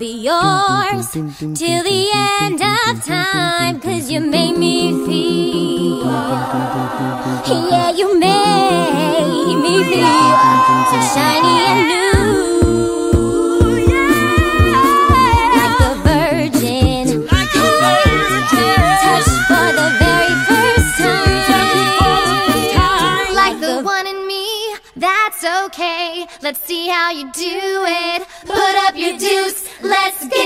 be yours till the end of time, 'cause you made me feel. Yeah, you made me feel so shiny and new. Yeah, like a virgin, touched for the very first time. Like the one in me, that's okay. Let's see how you do it. Put up your deuce, let's go.